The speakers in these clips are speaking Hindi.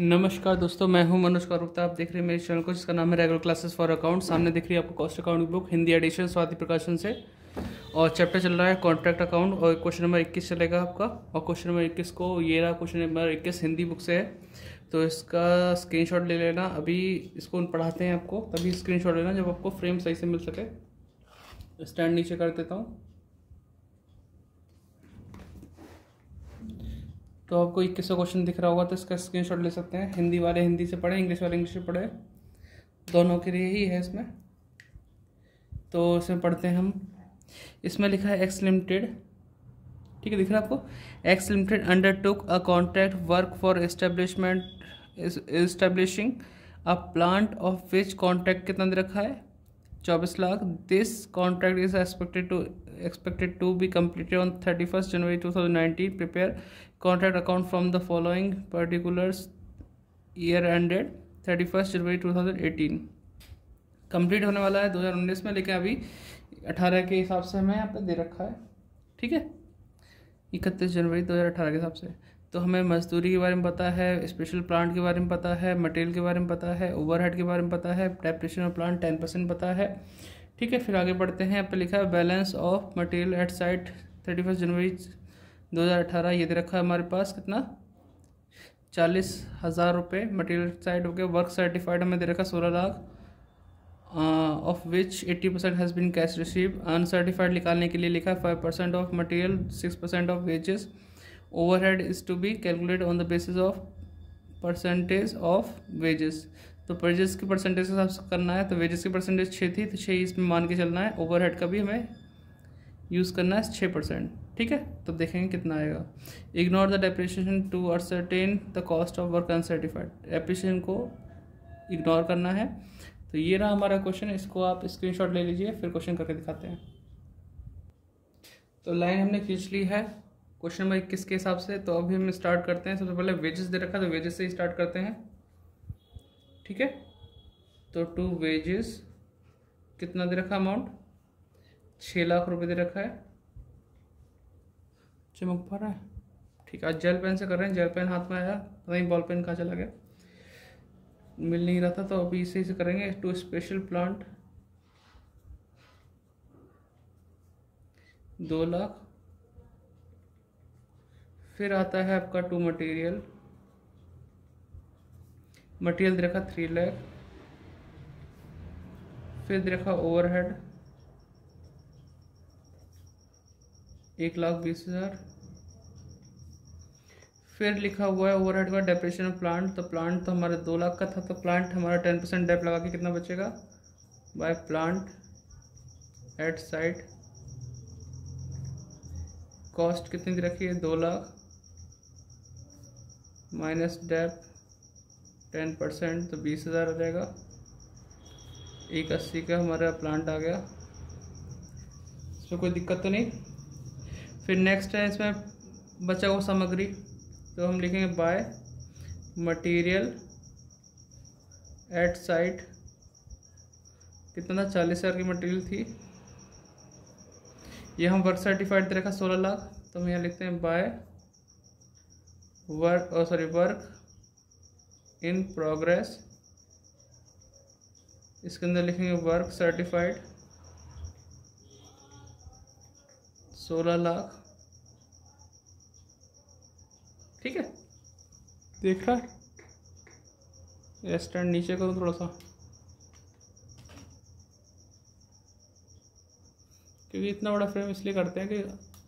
नमस्कार दोस्तों, मैं हूं मनोज कार्तिक। आप देख रहे हैं मेरे चैनल को जिसका नाम है रेगुलर क्लासेस फॉर अकाउंट। सामने दिख रही है आपको cost account book Hindi edition Swati Prakashan से, और चैप्टर चल रहा है कॉन्ट्रैक्ट अकाउंट और क्वेश्चन नंबर 21 चलेगा आपका। और क्वेश्चन नंबर 21 को ये रहा, क्वेश्चन नंबर 21 हिंदी बुक से है, तो इसका स्क्रीनशॉट ले लेना। अभी इसको पढ़ाते हैं आपको, तभी स्क्रीनशॉट लेना जब आपको फ्रेम सही से मिल सके। स्टैंड नीचे कर देता हूँ। तो आपको 21 क्वेश्चन दिख रहा होगा, तो इसका स्क्रीनशॉट ले सकते हैं। हिंदी वाले हिंदी से पढ़े, इंग्लिश वाले इंग्लिश से पढ़े, दोनों के लिए ही है इसमें। तो इसमें पढ़ते हैं हम। इसमें लिखा है एक्स लिमिटेड, ठीक है, दिख रहा है आपको। X limited undertook a contract work for establishing a plant, of which contract कितना दे रखा है, 24 lakh. This contract is expected to be completed on 31 January 2019। Prepare contract account from the following particulars, year ended 31 January 2018। Complete होने वाला है 2019 में, लेकिन अभी 18 के हिसाब से हमें यहाँ पर दे रखा है, ठीक है, 31 जनवरी 2018 के हिसाब से। तो हमें मजदूरी के बारे में पता है, स्पेशल प्लांट के बारे में पता है, मटेरियल के बारे में पता है, ओवरहेड के बारे में पता है, डेप्रिसिएशन ऑफ प्लांट 10% पता है, ठीक है। फिर आगे बढ़ते हैं। यहाँ पर लिखा है balance of material at site 31 January 2018, ये दे रखा है हमारे पास कितना, 40,000 रुपये। मटेरियल साइड हो गया। वर्क सर्टिफाइड हमें दे रखा 16 lakh, of which 80% has been cash receive. Uncertified निकालने के लिए लिखा 5% of material, 6% of wages. Overhead is to be calculate on the basis of percentage of wages, तो वेजेस की परसेंटेज के हिसाब से करना है। तो वेजेस की परसेंटेज 6 थी, तो 6 इसमें मान के चलना है। ओवरहेड का भी हमें यूज़ करना है 6%, ठीक है। तो देखेंगे कितना आएगा। Ignore the depreciation to ascertain the cost of work uncertified, depreciation को इग्नोर करना है। तो ये रहा हमारा क्वेश्चन, इसको आप स्क्रीनशॉट ले लीजिए, फिर क्वेश्चन करके दिखाते हैं। तो लाइन हमने खींच ली है क्वेश्चन नंबर 21 के हिसाब से। तो अभी हम स्टार्ट करते हैं। सबसे पहले वेजेस दे रखा, तो वेजेस से ही स्टार्ट करते हैं, ठीक है। तो टू वेजेस कितना दे रखा अमाउंट, 6 लाख रुपए दे रखा है। चमक पा रहा है, ठीक है। आज जेल पेन से कर रहे हैं, जेल पेन हाथ में आया, पता नहीं बॉल पेन कहाँ चला गया, मिल नहीं रहा था, तो अभी इसे ही करेंगे। To special plant 2 lakh. फिर आता है आपका टू मटेरियल, मटेरियल दे रखा 3 लाख। फिर दे रखा ओवरहेड 1,20,000। फिर लिखा हुआ है ओवरहेड का डेप्रिसिएशन ऑफ प्लांट, तो प्लांट तो हमारा 2 लाख का था, तो प्लांट हमारा 10% डेप लगा के कितना बचेगा, by plant at site. Cost कितनी दे रखी है, 2 लाख माइनस डेप 10%, तो 20,000 हो जाएगा। 180 का हमारा प्लांट आ गया, इसमें कोई दिक्कत तो नहीं। फिर नेक्स्ट है इसमें बचा हुआ सामग्री, तो हम लिखेंगे बाय मटेरियल एट साइट, कितना था, 40,000 की मटेरियल थी। ये हम वर्क सर्टिफाइड दे रखा 16 लाख, तो हम यहाँ लिखते हैं बाय वर्क इन प्रोग्रेस, इसके अंदर लिखेंगे वर्क सर्टिफाइड 16 लाख, ठीक है, देख रहा। स्टैंड नीचे करूँ थोड़ा सा, क्योंकि इतना बड़ा फ्रेम इसलिए करते हैं कि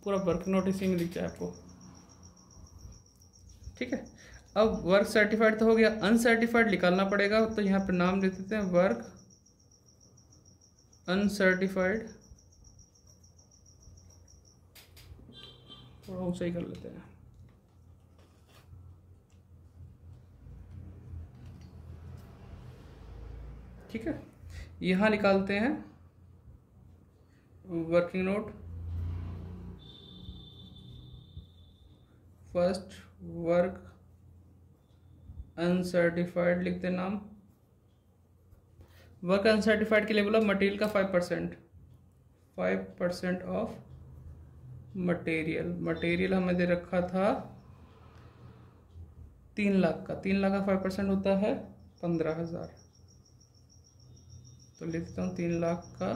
पूरा वर्क नोटिस में दिख जाए आपको, ठीक है। अब वर्क सर्टिफाइड तो हो गया, अनसर्टिफाइड निकालना पड़ेगा, तो यहाँ पर नाम लिख देते हैं वर्क अनसर्टिफाइड, थोड़ा ऊँचा ही कर लेते हैं। ठीक है, यहाँ निकालते हैं working note, first work uncertified लिखते हैं नाम। वर्क अनसर्टिफाइड के लिए बोला मटेरियल का 5% ऑफ मटेरियल। मटेरियल हमें दे रखा था 3 लाख का 5% होता है 15,000। तो लिखता हूँ 3 लाख का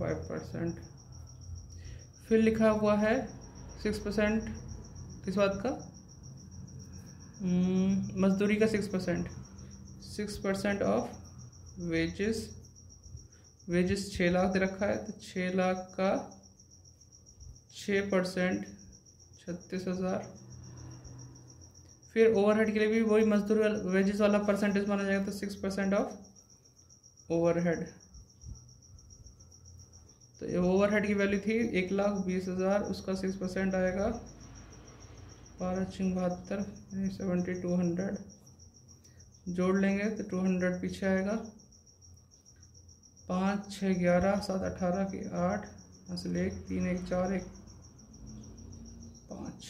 5%। फिर लिखा हुआ है 6% किस बात का, मजदूरी का 6%। 6% ऑफ वेजेस 6 लाख दे रखा है, तो 6 लाख का 6% 36,000। फिर ओवरहेड के लिए भी वही मजदूर वेजेस वाला परसेंटेज माना जाएगा, तो 6% ऑफ ओवरहेड। तो ओवरहेड की वैल्यू थी 1,20,000, उसका 6% आएगा 12,72,200। जोड़ लेंगे तो 200 पीछे आएगा। 5 6 11 7 18 की 8 1 3 1 4 1 5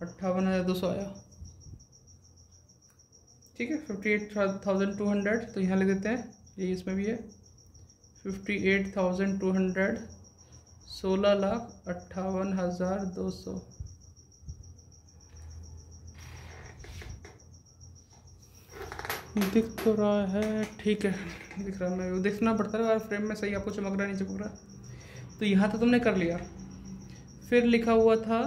58,200 आया। ठीक है, 58,200। तो यहाँ लिख देते हैं, यही इसमें भी है 58,200 16,58,200। दिख तो रहा है, ठीक है दिख रहा, मैं देखना पड़ता है फ्रेम में सही आपको चमक रहा नहीं चमक रहा। तो यहाँ तो तुमने कर लिया। फिर लिखा हुआ था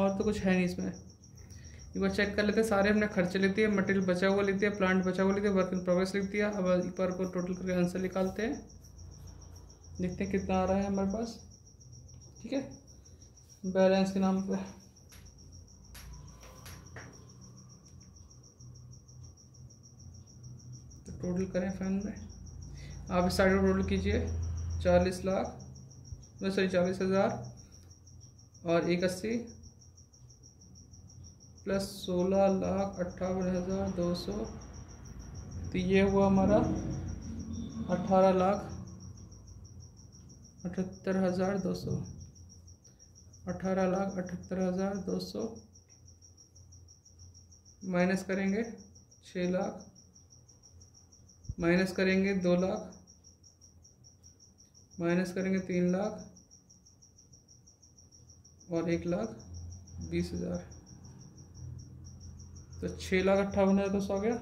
और तो कुछ है नहीं इसमें। एक बार चेक कर लेते हैं सारे हमने खर्चे लेते हैं, मटेरियल बचा हुआ लेते हैं, प्लांट बचा हुआ लेते हैं, वर्क इन प्रोग्रेस लिख दिया। अब एक बार को टोटल करके आंसर निकालते हैं, देखते हैं कितना आ रहा है हमारे पास। ठीक है, बैलेंस के नाम पर टोटल करें फैन में, आप इस साइड में टोटल कीजिए 40,000 और 81 प्लस 16,58,200। तो ये हुआ हमारा 18,78,200। 18,78,200 माइनस करेंगे 6 लाख, माइनस करेंगे 2 लाख, माइनस करेंगे 3 लाख और 1,20,000। तो 6,58,200 आ गया।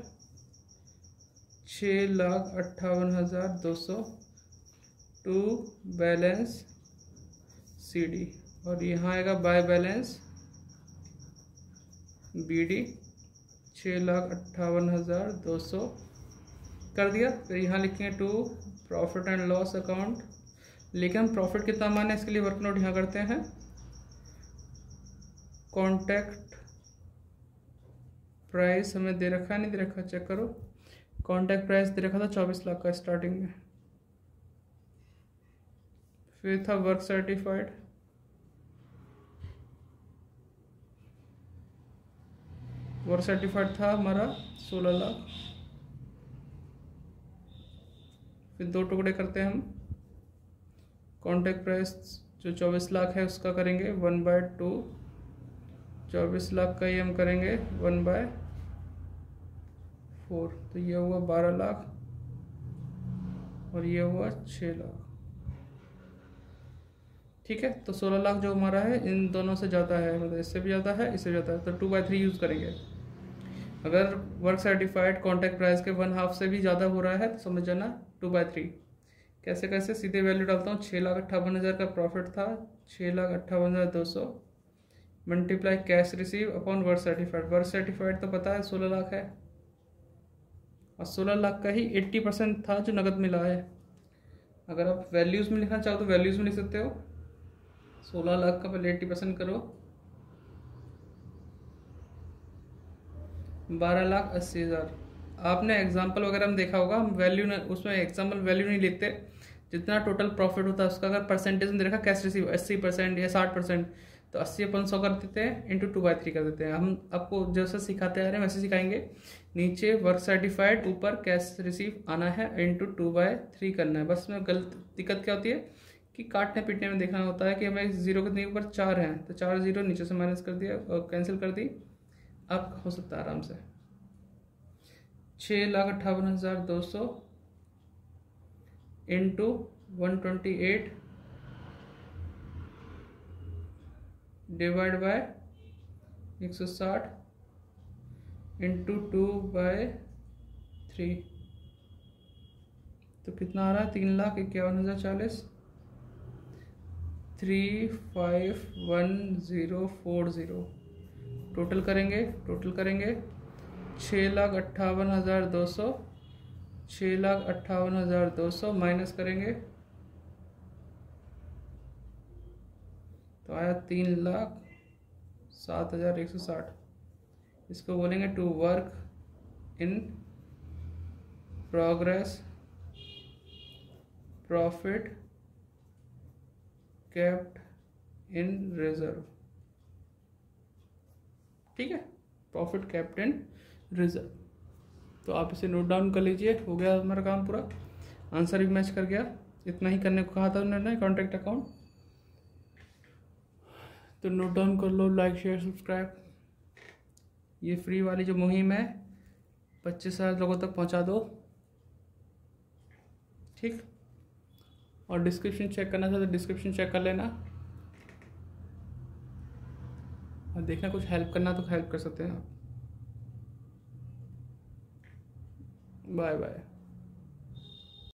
6,58,200 टू बैलेंस CD और यहाँ आएगा बाय बैलेंस BD 6,58,200 कर दिया। तो यहाँ लिखेंगे to profit and loss account. लेकिन हम प्रॉफिट कितना माने इसके लिए वर्क नोट यहाँ करते हैं, कॉन्ट्रैक्ट प्राइस हमें दे रखा है, नहीं दे रखा चेक करो। कॉन्ट्रैक्ट प्राइस दे रखा था 24 लाख का स्टार्टिंग में। फिर था वर्क सर्टिफाइड, था हमारा 16 लाख। फिर दो टुकड़े करते हैं हम, कॉन्ट्रैक्ट प्राइस जो 24 लाख है उसका करेंगे 1/2, 24 लाख का ही हम करेंगे 1/4। तो ये हुआ 12 लाख और ये हुआ 6 लाख। ठीक है, तो 16 लाख जो हमारा है इन दोनों से ज़्यादा है, मतलब इससे भी ज़्यादा है, इससे भी ज़्यादा है। तो 2/3 यूज़ करेंगे। अगर वर्क सर्टिफाइड कॉन्ट्रैक्ट प्राइस के 1/2 से भी ज़्यादा हो रहा है तो समझ जाना 2/3। कैसे कैसे सीधे वैल्यू डालता हूँ। 6,58,000 का प्रॉफिट था, 6,58,200 multiply cash receive upon work certified. Work certified तो पता है 16 लाख है और 16 लाख का ही 80% था जो नकद मिला है। अगर आप वैल्यूज़ में लिखना चाहो तो वैल्यूज़ में लिख सकते हो। 16 लाख का पहले 80% करो, 12,80,000। आपने एग्जाम्पल वगैरह में देखा होगा, हम वैल्यू उसमें एग्जाम्पल वैल्यू नहीं लिखते। जितना टोटल प्रॉफिट होता है उसका अगर परसेंटेज में देखा कैश रिसीव 80% या 60%, तो 80/100 कर देते हैं, इंटू 2/3 कर देते हैं। हम आपको जैसे सिखाते आ रहे हैं वैसे सिखाएंगे। नीचे वर्क सर्टिफाइड, ऊपर कैश रिसीव आना है, इंटू 2/3 करना है। बस में गलत दिक्कत क्या होती है कि काटने पीटने में देखना होता है कि हमें जीरो कितने ऊपर 4 हैं, तो 4 0 नीचे से माइनस कर दिया और कैंसिल कर दी। आप हो सकता है आराम से 6,58,200 इंटू 128 डिवाइड बाय 160 इंटू 2/3 तो कितना आ रहा है 3,51,040 351040 टोटल करेंगे 6,58,200 माइनस करेंगे तो आया 3,07,160। इसको बोलेंगे to work in progress profit kept in reserve. ठीक है, प्रॉफिट कैप्ट इन रिजर्व। तो आप इसे नोट डाउन कर लीजिए, हो गया हमारा काम पूरा, आंसर भी मैच कर गया। इतना ही करने को कहा था उन्होंने कॉन्ट्रैक्ट अकाउंट। तो नोट डाउन कर लो, लाइक शेयर सब्सक्राइब। ये फ्री वाली जो मुहिम है 25,000 लोगों तक पहुंचा दो। ठीक, और डिस्क्रिप्शन चेक करना था तो डिस्क्रिप्शन चेक कर लेना, और देखना कुछ हेल्प करना तो हेल्प कर सकते हैं आप। Bye bye.